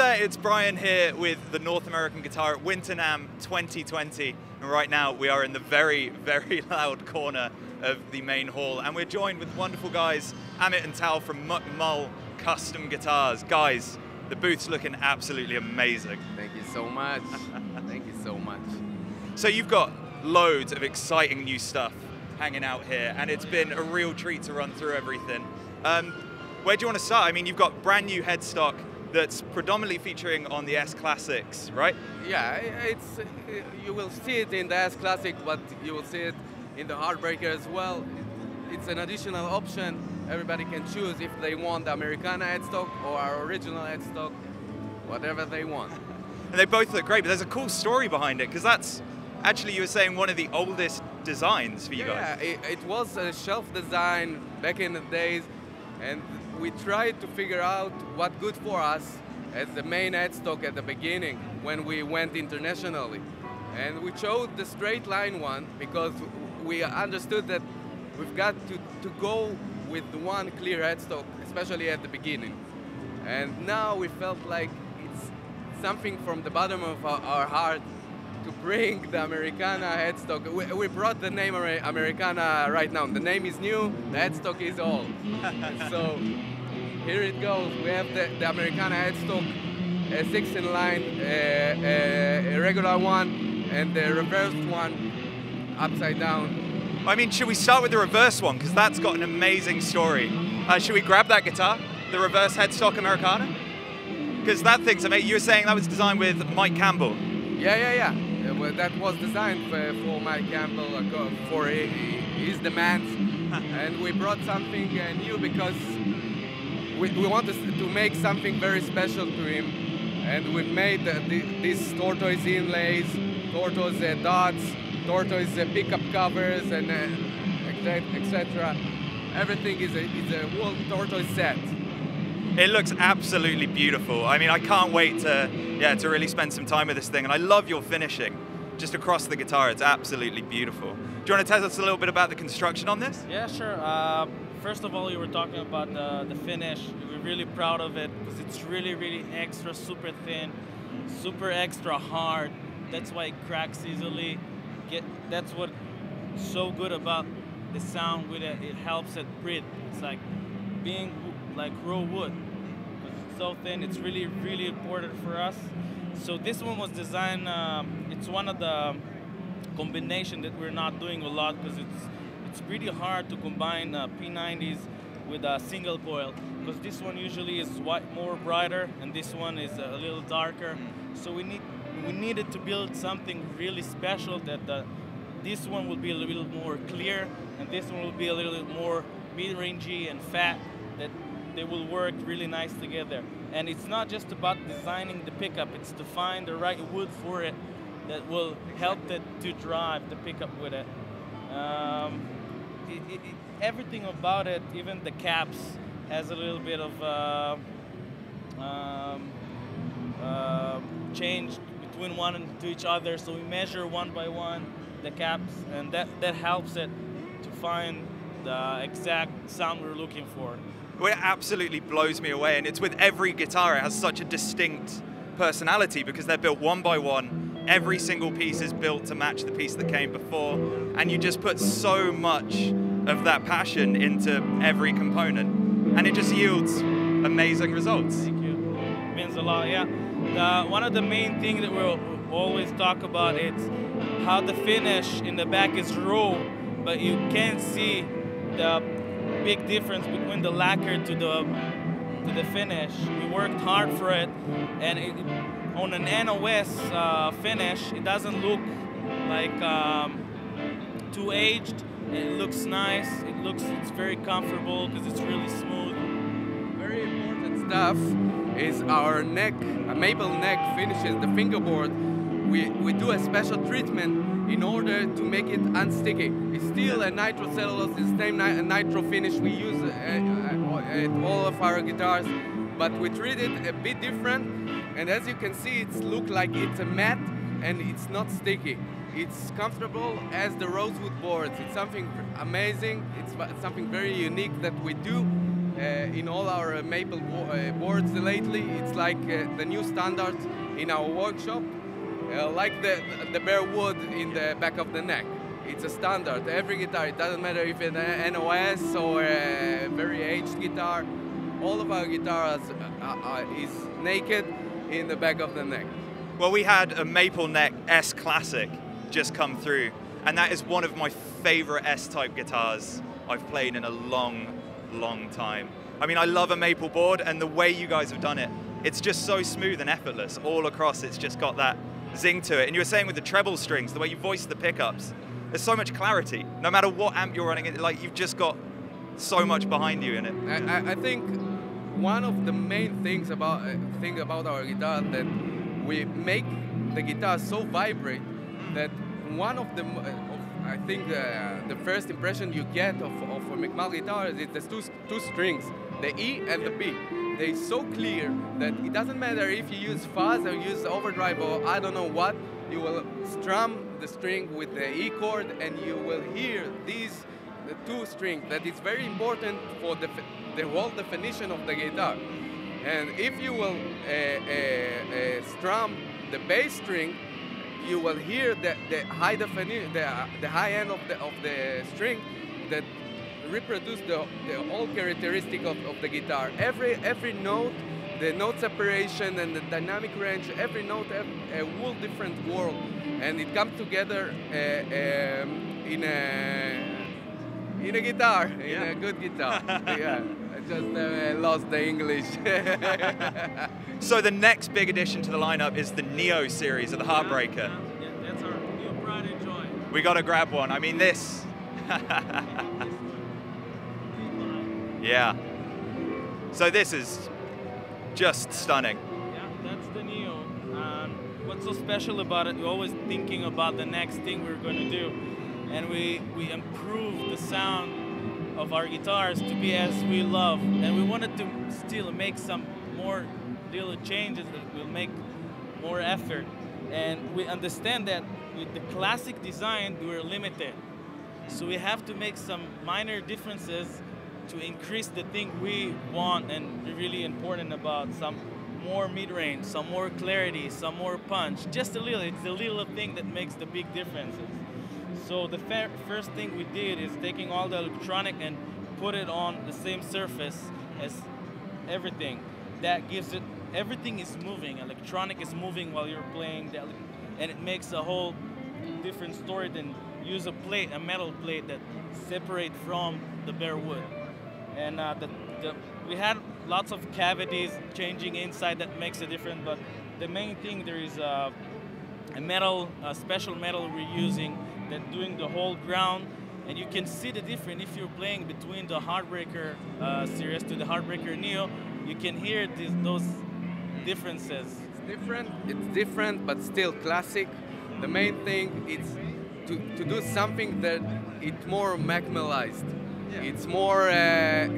there, it's Brian here with the North American guitar at Winter NAMM 2020. And right now we are in the very, very loud corner of the main hall. And we're joined with wonderful guys, Amit and Tal from Macmull Custom Guitars. Guys, the booth's looking absolutely amazing. Thank you so much. Thank you so much. So you've got loads of exciting new stuff hanging out here, and it's been a real treat to run through everything. Where do you want to start? I mean, you've got brand new headstock that's predominantly featuring on the S Classics, right? Yeah, it's, you will see it in the S Classic, but you will see it in the Heartbreaker as well. It's an additional option. Everybody can choose if they want the Americana headstock or our original headstock, whatever they want. And they both look great, but there's a cool story behind it, because that's actually, you were saying, one of the oldest designs for you guys. Yeah, it was a shelf design back in the days, and we tried to figure out what's good for us as the main headstock at the beginning when we went internationally. And we chose the straight line one because we understood that we've got to go with one clear headstock, especially at the beginning. And now we felt like it's something from the bottom of our heart to bring the Americana headstock. We brought the name Americana right now. The name is new, the headstock is old. So here it goes. We have the Americana headstock, a 6-in-line, a regular one, and the reversed one, upside down. I mean, should we start with the reverse one? Because that's got an amazing story. Should we grab that guitar, the reverse headstock Americana? Because that thing's amazing. You were saying that was designed with Mike Campbell. Yeah. Well, that was designed for Mike Campbell, for his demands. And we brought something new because we wanted to make something very special to him. And we made these tortoise inlays, tortoise dots, tortoise pickup covers, and etc. Everything is a whole tortoise set. It looks absolutely beautiful. I mean, I can't wait to really spend some time with this thing. And I love your finishing just across the guitar. It's absolutely beautiful. Do you want to tell us a little bit about the construction on this? Yeah, sure. First of all, you were talking about the finish. We're really proud of it because it's really, really extra, super thin, super extra hard. That's why it cracks easily. That's what's so good about the sound with it. It helps it breathe. It's like being like raw wood, because it's so thin. It's really, really important for us. So this one was designed, it's one of the combination that we're not doing a lot, because it's pretty hard to combine P90s with a single coil, because this one usually is more brighter and this one is a little darker. So we needed to build something really special that this one will be a little more clear and this one will be a little more mid-rangey and fat, that they will work really nice together. And it's not just about designing the pickup, it's to find the right wood for it that will help it to drive the pickup with it. Everything about it, even the caps, has a little bit of change between one and to each other. So we measure one by one the caps, and that helps it to find the exact sound we're looking for. Well, it absolutely blows me away, and it's with every guitar. It has such a distinct personality because they're built one by one. Every single piece is built to match the piece that came before, and you just put so much of that passion into every component, and it just yields amazing results. Thank you. It means a lot, yeah. One of the main things that we'll always talk about is how the finish in the back is raw, but you can't see the big difference between the lacquer to the finish. We worked hard for it, and on an NOS finish, it doesn't look like too aged. It looks nice. It's very comfortable because it's really smooth. Very important stuff is our neck, maple neck finishes, the fingerboard. We do a special treatment in order to make it unsticky. It's still a nitrocellulose, the same nitro finish we use at all of our guitars, but we treat it a bit different. And as you can see, it's look like it's a matte and it's not sticky. It's comfortable as the rosewood boards. It's something amazing. It's something very unique that we do. in all our maple boards lately. It's like the new standard in our workshop, like the bare wood in the back of the neck. It's a standard. Every guitar, it doesn't matter if it's an NOS or a very aged guitar. All of our guitars is naked in the back of the neck. Well, we had a maple neck S Classic just come through, and that is one of my favorite S-type guitars I've played in a long time. I mean, I love a maple board, and the way you guys have done it, it's just so smooth and effortless all across. It's just got that zing to it. And you were saying with the treble strings, the way you voice the pickups, there's so much clarity. No matter what amp you're running, like you've just got so much behind you in it. I think one of the main things about our guitar that we make the guitar so vibrate that one of the I think the first impression you get of a Macmull guitar is the two strings, the E and the B. They're so clear that it doesn't matter if you use fuzz or use overdrive or I don't know what, you will strum the string with the E chord and you will hear these two strings. That is very important for the whole definition of the guitar. And if you will strum the bass string, you will hear the high definition, the high end of the string that reproduce the whole characteristic of the guitar. Every note, the note separation and the dynamic range, every note has a whole different world, and it comes together in a guitar, in a good guitar. Yeah. I just lost the English. So the next big addition to the lineup is the Neo series of the Heartbreaker. Yeah, that's our new pride and joy. We got to grab one. I mean this. Yeah. So this is just stunning. Yeah, that's the Neo. What's so special about it? We're always thinking about the next thing we're going to do, and we improve the sound of our guitars to be as we love, and we wanted to still make some more little changes that will make more effort. And we understand that with the classic design we were limited, so we have to make some minor differences to increase the thing we want and really important about some more mid-range, some more clarity, some more punch, just a little. It's the little thing that makes the big differences. So the first thing we did is taking all the electronic and put it on the same surface as everything. That gives it, everything is moving, electronic is moving while you're playing, and it makes a whole different story than use a plate, a metal plate that separates from the bare wood. And we had lots of cavities changing inside that makes a difference, but the main thing, there is a special metal we're using that doing the whole ground, and you can see the difference if you're playing between the Heartbreaker series to the Heartbreaker Neo. You can hear those differences. It's different, but still classic. The main thing is to do something that it's more Macmullized. Yeah. It's more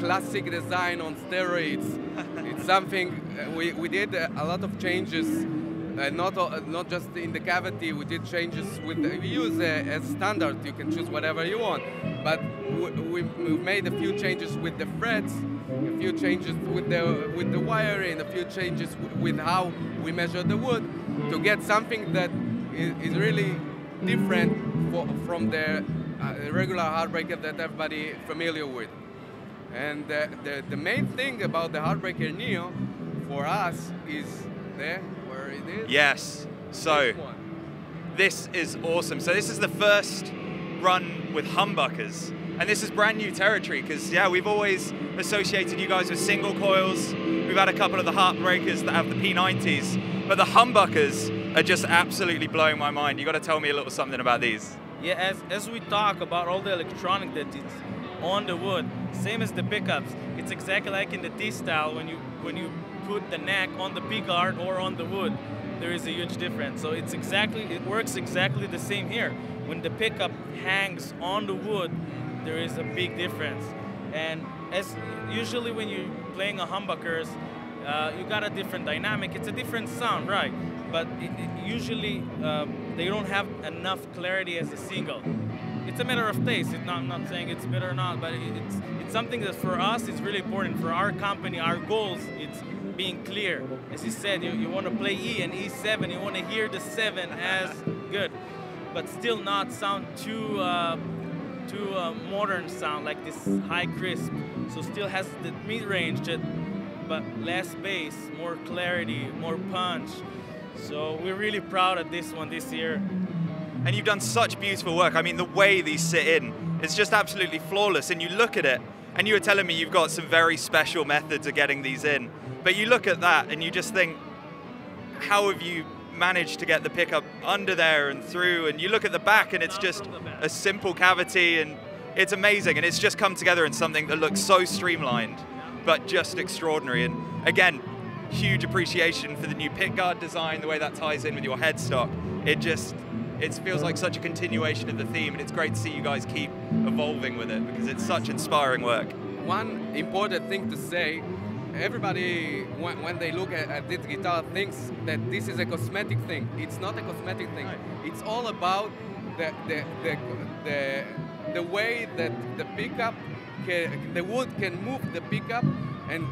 classic design on steroids. It's something we did a lot of changes. Not just in the cavity, we did changes with the, we use as standard, you can choose whatever you want, but we made a few changes with the frets, a few changes with the wiring, a few changes with how we measure the wood to get something that is really different from the regular Heartbreaker that everybody familiar with. And the main thing about the Heartbreaker Neo for us is the Yes, so this is awesome. So this is the first run with humbuckers, and this is brand new territory because we've always associated you guys with single coils. We've had a couple of the Heartbreakers that have the P90s, but the humbuckers are just absolutely blowing my mind. You got to tell me a little something about these. Yeah, as we talk about all the electronic that it's on the wood, same as the pickups, it's exactly like in the T-style when you put the neck on the pickguard or on the wood, there is a huge difference. So it's it works exactly the same here. When the pickup hangs on the wood, there is a big difference. And as usually when you're playing a humbuckers, you got a different dynamic. It's a different sound, right? But usually they don't have enough clarity as a single. it's a matter of taste. I'm not saying it's better or not, but it's something that for us is really important. For our company, our goals, it's being clear. As he said, you want to play E and E7, you want to hear the 7 as good, but still not sound too modern sound, like this high crisp. So still has the mid-range, but less bass, more clarity, more punch. So we're really proud of this one this year. And you've done such beautiful work. I mean, the way these sit in is just absolutely flawless. And you look at it, and you were telling me you've got some very special methods of getting these in. But you look at that, and you just think, how have you managed to get the pickup under there and through? And you look at the back, and it's just a simple cavity, and it's amazing. And it's just come together in something that looks so streamlined, but just extraordinary. And again, huge appreciation for the new pick guard design, the way that ties in with your headstock. It feels like such a continuation of the theme, and it's great to see you guys keep evolving with it, because it's such inspiring work. One important thing to say, everybody, when they look at this guitar, thinks that this is a cosmetic thing. It's not a cosmetic thing. Right. It's all about the way that the pickup, the wood can move the pickup and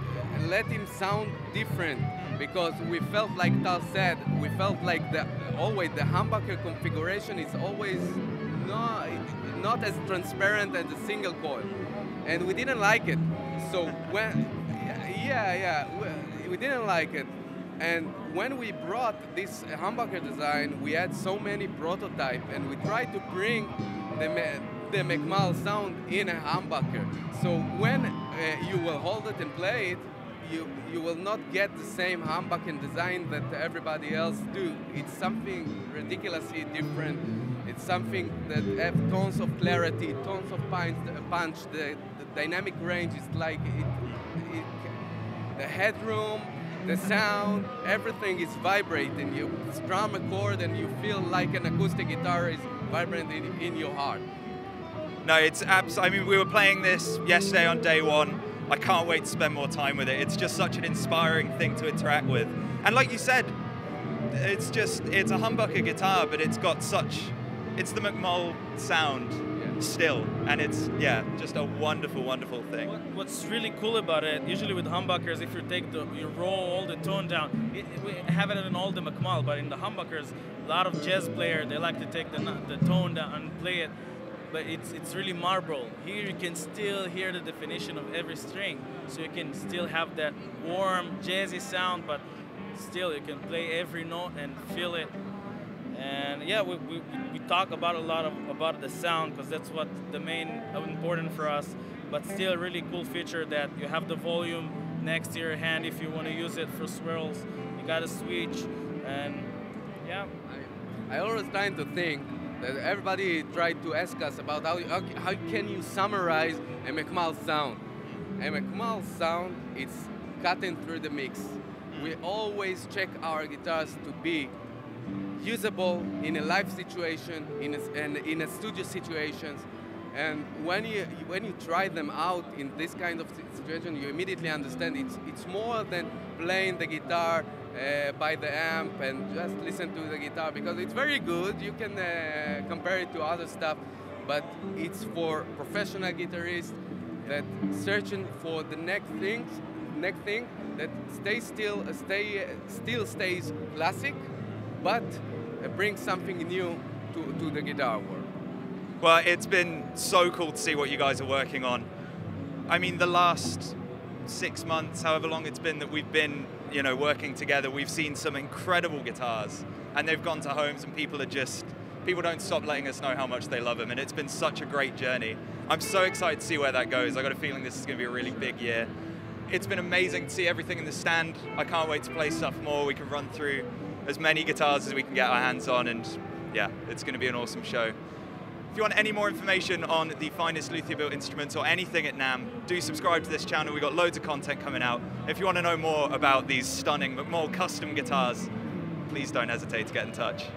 let him sound different. Because we felt, like Tal said, we felt like the humbucker configuration is always not as transparent as a single coil, and we didn't like it. So we didn't like it. And when we brought this humbucker design, we had so many prototypes, and we tried to bring the Macmull sound in a humbucker. So when you will hold it and play it, you will not get the same humbucking design that everybody else do. It's something ridiculously different. It's something that have tons of clarity, tons of punch. The dynamic range is like the headroom, the sound, everything is vibrating. You strum a chord and you feel like an acoustic guitar is vibrating in your heart. No, it's I mean, we were playing this yesterday on day one. I can't wait to spend more time with it. It's just such an inspiring thing to interact with. And like you said, it's a humbucker guitar, but it's got it's the Macmull sound still. And it's, just a wonderful, wonderful thing. What's really cool about it, usually with humbuckers, if you you roll all the tone down, we have it in all the Macmull, but in the humbuckers, a lot of jazz players, they like to take the tone down and play it. But it's really marble. Here you can still hear the definition of every string, so you can still have that warm, jazzy sound, but still you can play every note and feel it. And yeah, we talk about about the sound, because that's what the main important for us. But still a really cool feature that you have the volume next to your hand if you want to use it for swirls. You got a switch, and yeah. I always try to think, everybody tried to ask us about how can you summarize a Macmull sound. A Macmull sound, it's cutting through the mix. We always check our guitars to be usable in a live situation, and in a studio situations. And when you try them out in this kind of situation, you immediately understand it's more than playing the guitar by the amp and just listen to the guitar, because it's very good. You can compare it to other stuff, but it's for professional guitarists that searching for the next thing that still stays classic, but brings something new to the guitar world. Well, it's been so cool to see what you guys are working on. I mean, the last 6 months, however long it's been that we've been, working together, we've seen some incredible guitars, and they've gone to homes, and people don't stop letting us know how much they love them, and it's been such a great journey. I'm so excited to see where that goes. I got a feeling this is going to be a really big year. It's been amazing to see everything in the stand. I can't wait to play stuff more. We can run through as many guitars as we can get our hands on, and yeah, it's going to be an awesome show. If you want any more information on the finest luthier-built instruments or anything at NAMM, do subscribe to this channel. We've got loads of content coming out. If you want to know more about these stunning Macmull custom guitars, please don't hesitate to get in touch.